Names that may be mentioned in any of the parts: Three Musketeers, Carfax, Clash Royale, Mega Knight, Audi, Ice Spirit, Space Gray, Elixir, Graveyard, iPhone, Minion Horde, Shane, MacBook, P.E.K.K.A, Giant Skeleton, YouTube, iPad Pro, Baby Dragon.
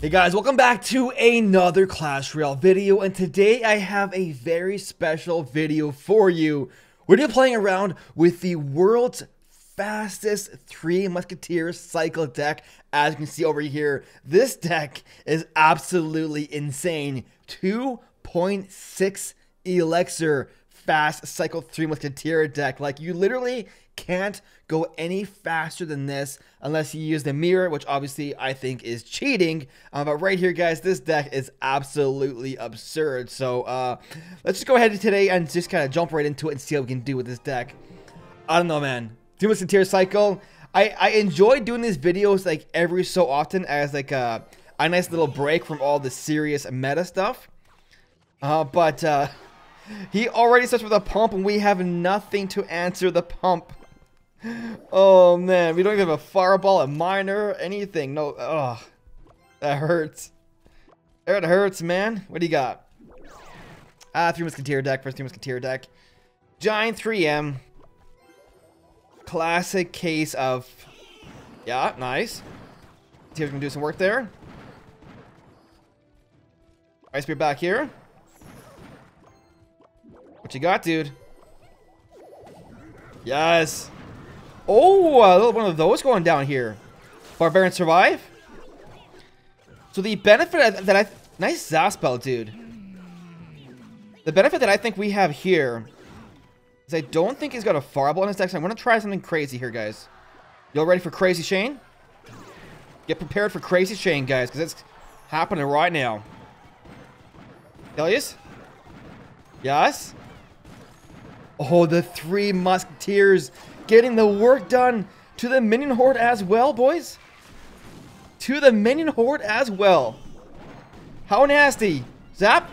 Hey guys, welcome back to another Clash Royale video, and today I have a very special video for you. We're gonna be playing around with the world's fastest Three Musketeers cycle deck. As you can see over here, this deck is absolutely insane. 2.6 Elixir fast cycle Three Musketeer deck. Like, you literally can't go any faster than this unless you use the mirror, which obviously I think is cheating. But right here, guys, this deck is absolutely absurd. So let's just go ahead today and just kind of jump right into it and see what we can do with this deck. I don't know, man. Three Musketeer cycle. I enjoy doing these videos like every so often as like a nice little break from all the serious meta stuff. He already starts with a pump, and we have nothing to answer the pump. Oh, man. We don't even have a fireball, a miner, anything. No. Ugh. That hurts. It hurts, man. What do you got? Three Musketeer deck. First Three Musketeer deck. Giant 3M. Classic case of... Yeah, nice. See if we can do some work there. Ice Spirit back here. What you got, dude? Yes. Oh, a little one of those going down here. Barbarian survive. So the benefit that nice Zaspel, dude. The benefit that I think we have here is I don't think he's got a fireball in his deck. So I'm gonna try something crazy here, guys. Y'all ready for Crazy Shane? Get prepared for Crazy Shane, guys, because it's happening right now. Elias? Yes? Oh, the Three Musketeers getting the work done to the Minion Horde as well, boys. To the Minion Horde as well. How nasty. Zap.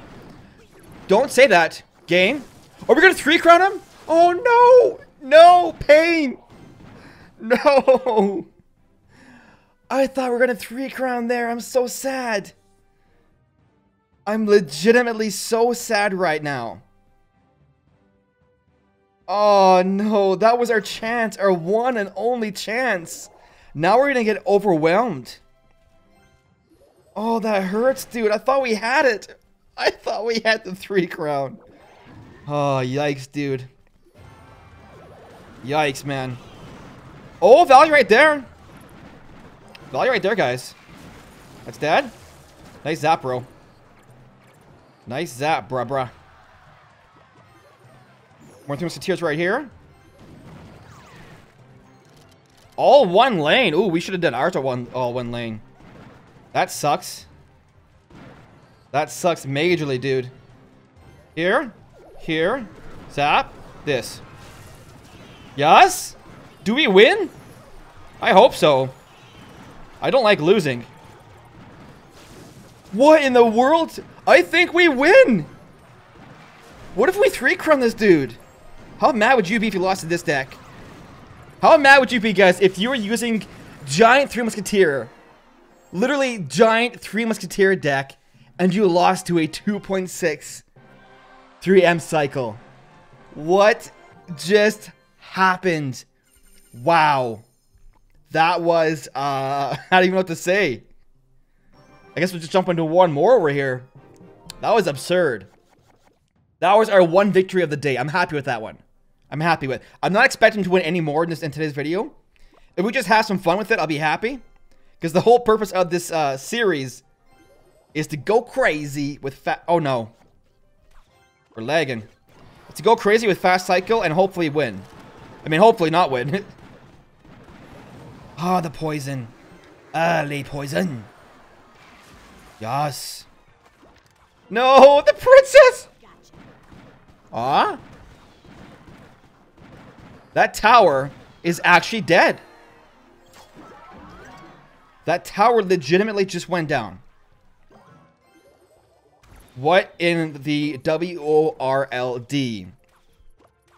Don't say that. Game. Are we going to three crown him? Oh, no. No. Pain. No. I thought we were going to three crown there. I'm so sad. I'm legitimately so sad right now. Oh no, that was our chance, our one and only chance. Now we're gonna get overwhelmed. Oh, that hurts, dude. I thought we had it. I thought we had the three crown. Oh, yikes, dude. Yikes, man. Oh, value right there. Value right there, guys. That's dead. Nice zap, bro. Nice zap, bruh. More Three Musketeers right here. All one lane. Ooh, we should have done ours all one lane. That sucks. That sucks majorly, dude. Here. Here. Zap. This. Yes? Do we win? I hope so. I don't like losing. What in the world? I think we win! What if we three crown this dude? How mad would you be if you lost to this deck? How mad would you be, guys, if you were using Giant Three Musketeer? Literally Giant Three Musketeer deck, and you lost to a 2.6 3M cycle. What just happened? Wow. That was, I don't even know what to say. I guess we'll just jump into one more over here. That was absurd. That was our one victory of the day. I'm happy with that one. I'm happy with. I'm not expecting to win any more in today's video. If we just have some fun with it, I'll be happy. Because the whole purpose of this series is to go crazy with fast... Oh, no. We're lagging. It's to go crazy with fast cycle and hopefully win. I mean, hopefully not win. Ah, oh, the poison. Early poison. Yes. No, the princess. Ah. That tower is actually dead. That tower legitimately just went down. What in the W-O-R-L-D?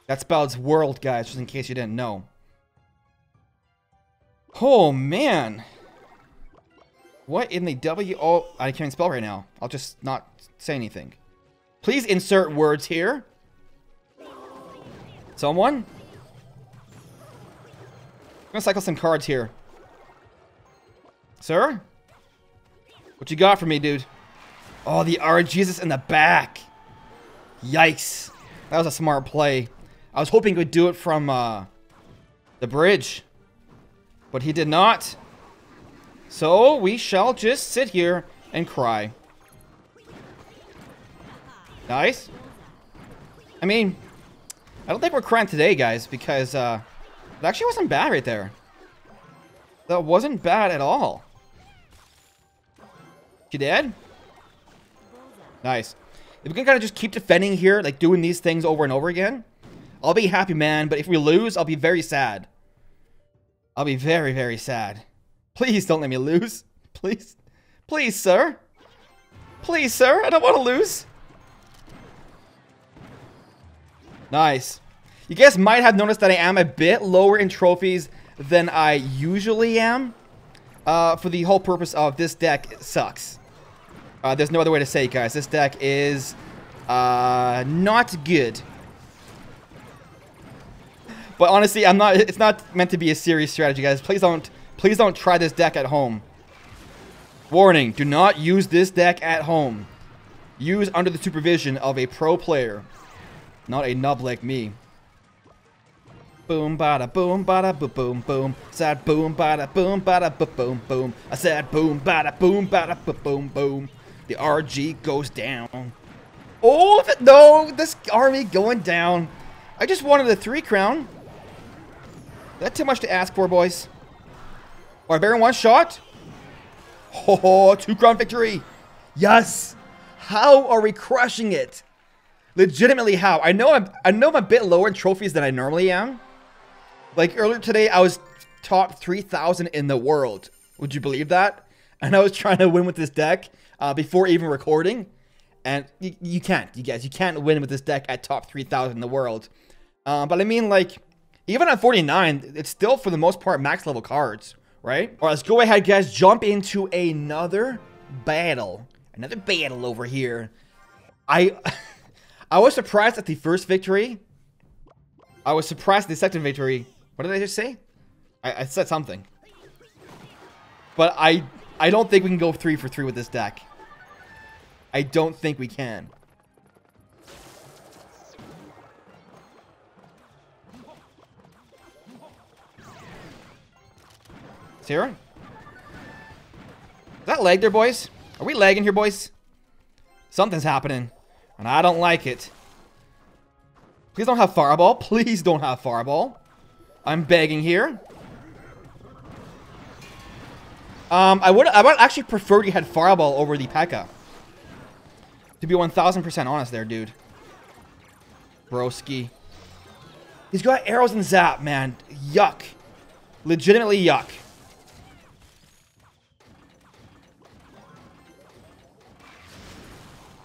That spells world, guys, just in case you didn't know. Oh, man. What in the W-O... I can't even spell right now. I'll just not say anything. Please insert words here. Someone? gonna cycle some cards here. Sir? What you got for me, dude? Oh, the RGesus in the back. Yikes. That was a smart play. I was hoping he would do it from the bridge. But he did not. So we shall just sit here and cry. Nice. I mean, I don't think we're crying today, guys, because it actually wasn't bad right there. That wasn't bad at all. She dead? Nice. If we can kind of just keep defending here, like doing these things over and over again, I'll be happy, man. But if we lose, I'll be very sad. I'll be very, very sad. Please don't let me lose. Please. Please, sir. Please, sir. I don't want to lose. Nice. You guys might have noticed that I am a bit lower in trophies than I usually am. For the whole purpose of this deck, it sucks. There's no other way to say it, guys. This deck is not good. But honestly, I'm not. It's not meant to be a serious strategy, guys. Please don't try this deck at home. Warning: do not use this deck at home. Use under the supervision of a pro player, not a nub like me. Boom, bada, boom, bada, boom, boom, boom. Sad, boom, bada, boom, bada, boom, boom, boom. I said, boom, bada, boom, bada, boom, boom, boom. The RG goes down. Oh, no, this army going down. I just wanted a 3 crown. That's too much to ask for, boys. Barbarian one shot. Oh, 2 crown victory. Yes. How are we crushing it? Legitimately, how? I know I'm a bit lower in trophies than I normally am. Like earlier today, I was top 3,000 in the world. Would you believe that? And I was trying to win with this deck before even recording. And you can't, you guys. You can't win with this deck at top 3,000 in the world. But I mean, like, even at 49, it's still, for the most part, max level cards, right? All right, let's go ahead, guys. Jump into another battle. Another battle over here. I was surprised at the first victory. I was surprised at the second victory. What did I just say? I said something. But I don't think we can go 3 for 3 with this deck. I don't think we can. Sarah? Is that lag there, boys? Are we lagging here, boys? Something's happening. And I don't like it. Please don't have fireball. Please don't have fireball. I'm begging here. I would actually prefer you had fireball over the P.E.K.K.A. To be 1000% honest there, dude. Broski. He's got arrows and zap, man. Yuck. Legitimately yuck.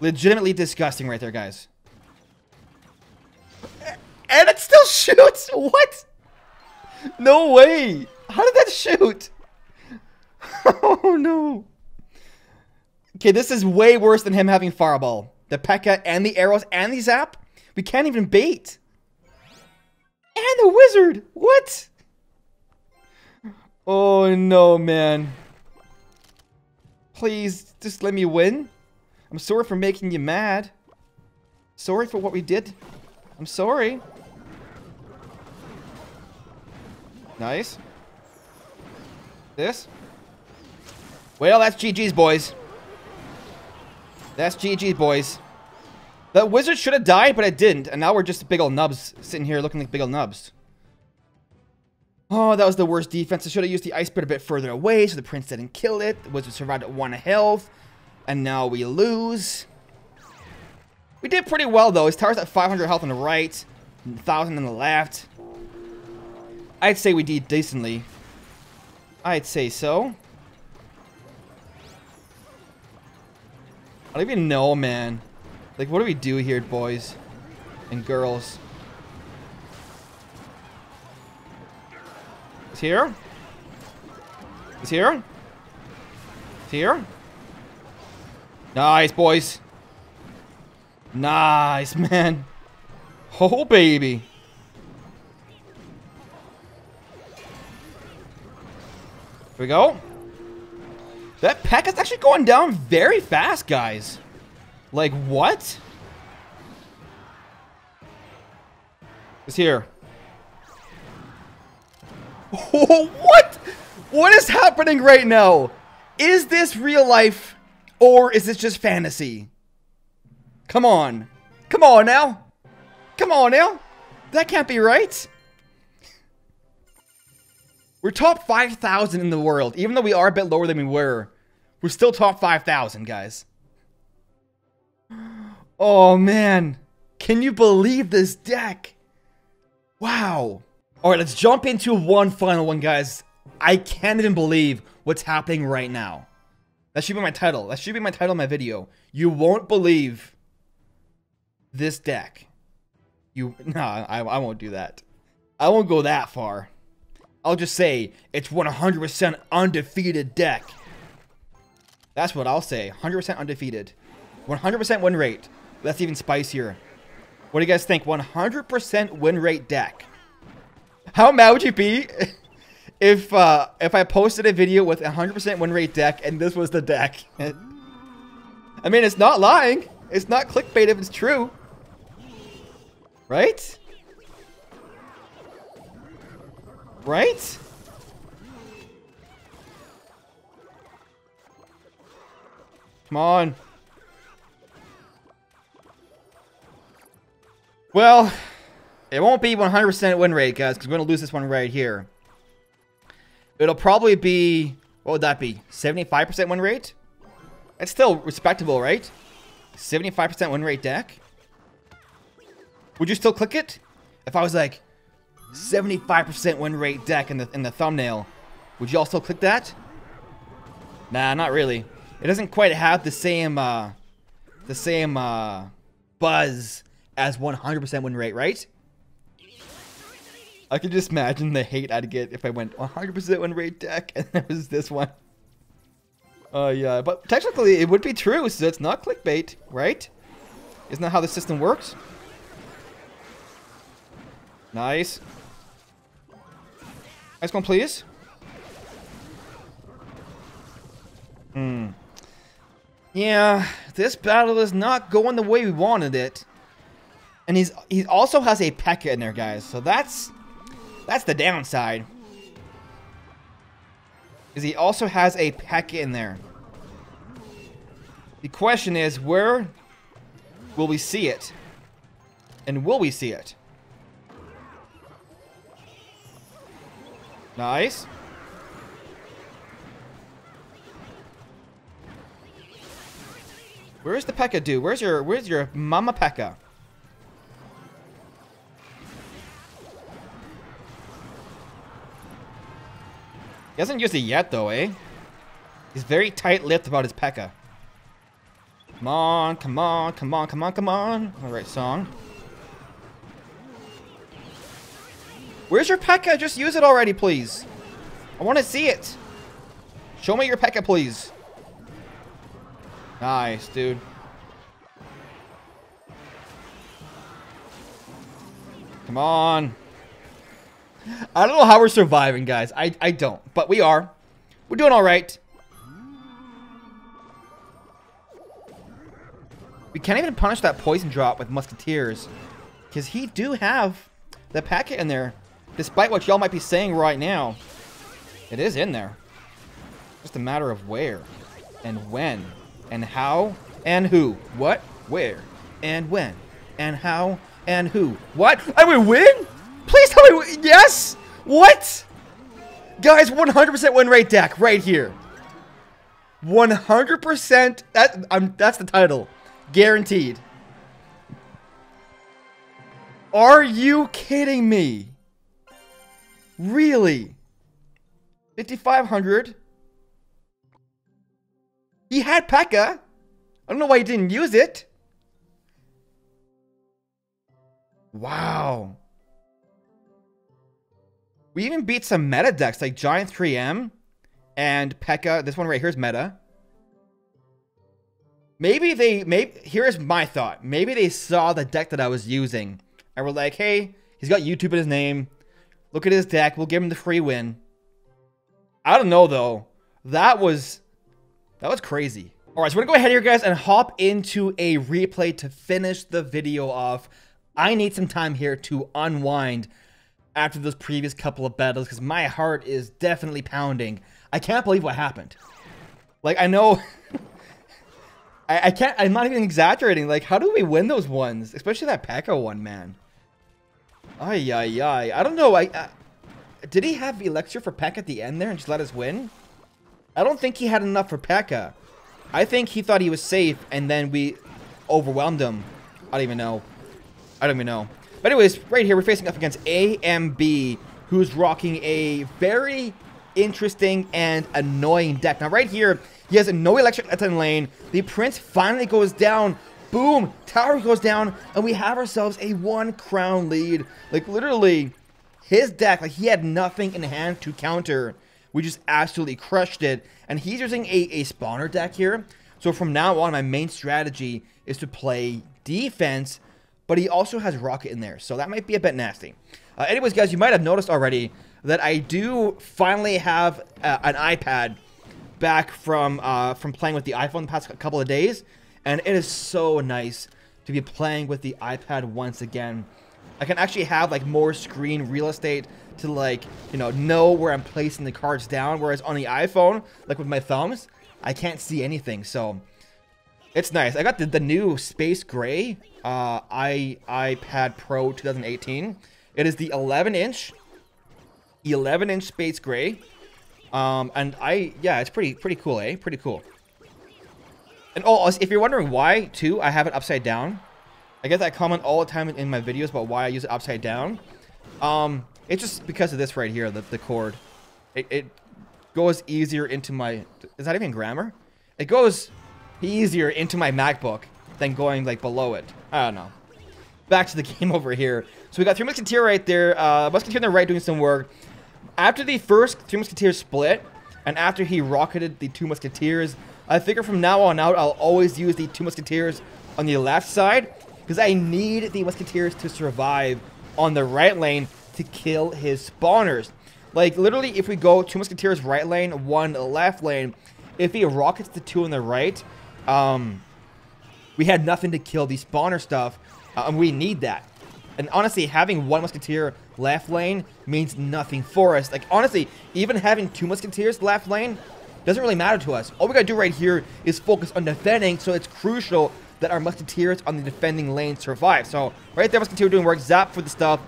Legitimately disgusting right there, guys. And it still shoots! What? No way! How did that shoot? Oh, no. Okay, this is way worse than him having fireball. The P.E.K.K.A. and the arrows and the zap? We can't even bait. And the wizard! What? Oh, no, man. Please, just let me win. I'm sorry for making you mad. Sorry for what we did. I'm sorry. Nice. This. Well, that's GG's, boys. That's GG's, boys. The wizard should have died, but it didn't. And now we're just big ol' nubs sitting here looking like big ol' nubs. Oh, that was the worst defense. I should have used the ice spirit a bit further away so the prince didn't kill it. The wizard survived at 1 health. And now we lose. We did pretty well, though. His tower's at 500 health on the right, 1,000 on the left. I'd say we did decently. I'd say so. I don't even know, man. Like, what do we do here, boys and girls? It's here. It's here. It's here. Nice, boys. Nice, man. Oh, baby. Here we go. That P.E.K.K.A is actually going down very fast, guys. Like, what? It's here. Oh, what? What is happening right now? Is this real life or is this just fantasy? Come on. Come on now. Come on now. That can't be right. We're top 5,000 in the world. Even though we are a bit lower than we were, we're still top 5,000, guys. Oh, man. Can you believe this deck? Wow. All right, let's jump into one final one, guys. I can't even believe what's happening right now. That should be my title. That should be my title of my video. You won't believe this deck. I won't do that. I won't go that far. I'll just say it's 100% undefeated deck. That's what I'll say. 100% undefeated. 100% win rate. That's even spicier. What do you guys think? 100% win rate deck. How mad would you be if I posted a video with 100% win rate deck and this was the deck? I mean, it's not lying. It's not clickbait if it's true. Right? Right? Come on. Well, it won't be 100% win rate, guys, because we're going to lose this one right here. It'll probably be, what would that be? 75% win rate? That's still respectable, right? 75% win rate deck? Would you still click it? If I was like, 75% win rate deck in the thumbnail, would you all still click that? Nah, not really. It doesn't quite have the same buzz as 100% win rate, right? I could just imagine the hate I'd get if I went 100% win rate deck and it was this one. Yeah, but technically it would be true, so it's not clickbait, right? Isn't that how the system works? Nice. Nice one, please. Hmm. Yeah, this battle is not going the way we wanted it. And he also has a P.E.K.K.A in there, guys. So that's the downside. Is he also has a P.E.K.K.A in there? The question is, where will we see it? And will we see it? Nice. Where's the P.E.K.K.A dude? Where's your mama P.E.K.K.A? He hasn't used it yet, though, eh? He's very tight-lipped about his P.E.K.K.A. Come on, come on, come on, come on, come on. All right, song. Where's your P.E.K.K.A? Just use it already, please. I want to see it. Show me your P.E.K.K.A, please. Nice, dude. Come on. I don't know how we're surviving, guys. I don't, but we are. We're doing all right. We can't even punish that poison drop with Musketeers, because he do have the P.E.K.K.A in there. Despite what y'all might be saying right now, it is in there. Just a matter of where, and when, and how, and who, what, where, and when, and how, and who, what? I will win. Please tell me, yes? What? Guys, 100% win rate deck right here. 100%, that's the title. Guaranteed. Are you kidding me? Really? 5,500. He had P.E.K.K.A. I don't know why he didn't use it. Wow. We even beat some meta decks like Giant 3M and P.E.K.K.A. This one right here is meta. Here's my thought. Maybe they saw the deck that I was using and were like, hey, he's got YouTube in his name. Look at his deck. We'll give him the free win. I don't know though. That was crazy. All right, so we're gonna go ahead here, guys, and hop into a replay to finish the video off. I need some time here to unwind after those previous couple of battles because my heart is definitely pounding. I can't believe what happened. Like, I know, I can't, I'm not even exaggerating. Like, how do we win those ones? Especially that P.E.K.K.A one, man. Ay, ay, ay. I don't know. Did he have Elixir for P.E.K.K.A at the end there and just let us win? I don't think he had enough for P.E.K.K.A. I think he thought he was safe and then we overwhelmed him. I don't even know. I don't even know. But anyways, right here, we're facing up against AMB, who's rocking a very interesting and annoying deck. Now, right here, he has no Electric at in lane. The Prince finally goes down. Boom! Tower goes down, and we have ourselves a 1 crown lead. Like, literally, his deck, like, he had nothing in hand to counter. We just absolutely crushed it. And he's using a spawner deck here. So from now on, my main strategy is to play defense, but he also has Rocket in there. So that might be a bit nasty. Anyways, guys, you might have noticed already that I do finally have an iPad back from playing with the iPhone the past couple of days. And it is so nice to be playing with the iPad once again. I can actually have, like, more screen real estate to, like, you know where I'm placing the cards down. Whereas on the iPhone, like, with my thumbs, I can't see anything. So it's nice. I got the new Space Gray iPad Pro 2018. It is the 11-inch Space Gray. Yeah, it's pretty cool, eh? Pretty cool. And oh, if you're wondering why, too, I have it upside down. I get that comment all the time in my videos about why I use it upside down. It's just because of this right here, the cord. It goes easier into my... Is that even grammar? It goes easier into my MacBook than going, like, below it. I don't know. Back to the game over here. So we got Three Musketeer right there. Musketeer on the right doing some work. After the first Three Musketeers split, and after he rocketed the Two Musketeers, I figure from now on out, I'll always use the Two Musketeers on the left side, because I need the Musketeers to survive on the right lane to kill his spawners. Like, literally, if we go Two Musketeers right lane, one left lane, if he rockets the two on the right, we had nothing to kill the spawner stuff, and we need that. And honestly, having one Musketeer left lane means nothing for us. Like, honestly, even having two Musketeers left lane doesn't really matter to us. All we gotta do right here is focus on defending, so it's crucial that our Musketeers on the defending lane survive. So right there, Musketeer doing work. Zap for the stuff.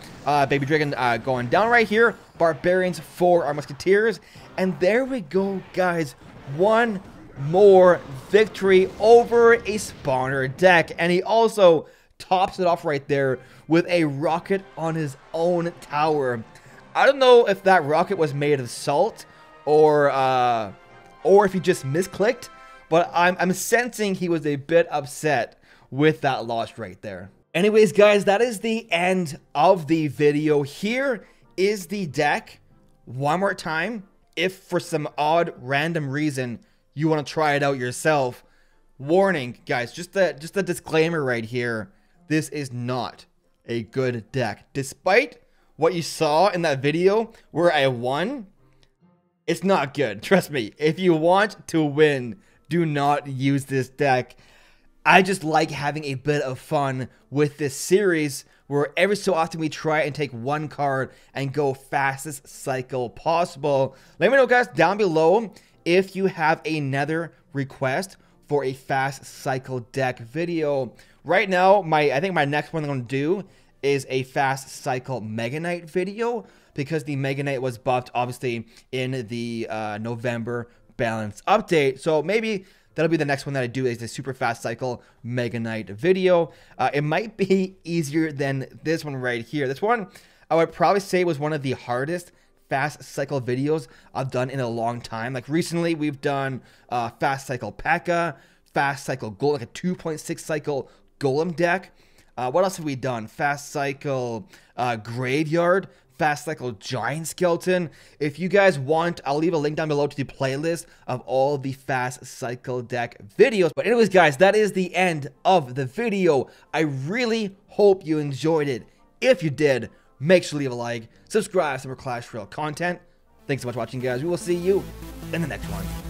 Baby Dragon going down right here. Barbarians for our Musketeers. And there we go, guys. One more victory over a spawner deck. And he also tops it off right there with a rocket on his own tower. I don't know if that rocket was made of salt or if he just misclicked. But I'm sensing he was a bit upset with that loss right there. Anyways, guys, that is the end of the video. Here is the deck. One more time, if for some odd random reason you want to try it out yourself. Warning, guys, just a disclaimer right here. This is not a good deck. Despite what you saw in that video where I won, it's not good. Trust me, if you want to win, do not use this deck. I just like having a bit of fun with this series where every so often we try and take one card and go fastest cycle possible. Let me know, guys, down below if you have another request for a fast cycle deck video. Right now, I think my next one I'm going to do is a fast cycle Mega Knight video because the Mega Knight was buffed, obviously, in the November balance update. So maybe that'll be the next one that I do, is the super fast cycle Mega Knight video. It might be easier than this one right here. This one I would probably say was one of the hardest fast cycle videos I've done in a long time. Like, recently we've done fast cycle P.E.K.K.A, fast cycle Golem, like a 2.6 cycle Golem deck. What else have we done? Fast cycle Graveyard, fast cycle Giant Skeleton. If you guys want, I'll leave a link down below to the playlist of all the fast cycle deck videos. But anyways, guys, that is the end of the video. I really hope you enjoyed it. If you did, make sure to leave a like, subscribe for more Clash Royale content. Thanks so much for watching, guys. We will see you in the next one.